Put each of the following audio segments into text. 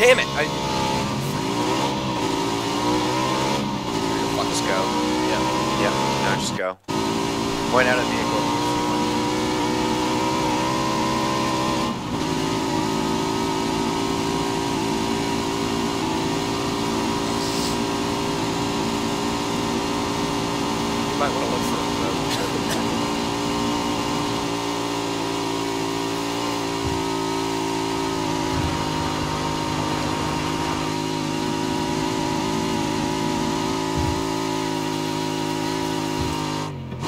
damn it! Fuck, just go. Yeah. Yeah. No, just go. Point out a vehicle. You might want to look for a road.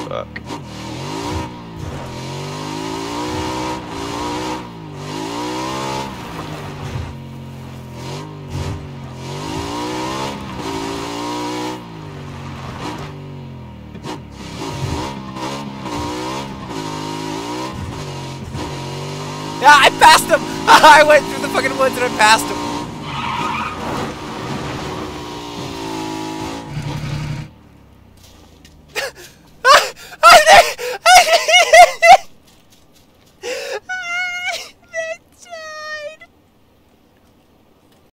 Fuck. I passed him! I went through the fucking woods and I passed him.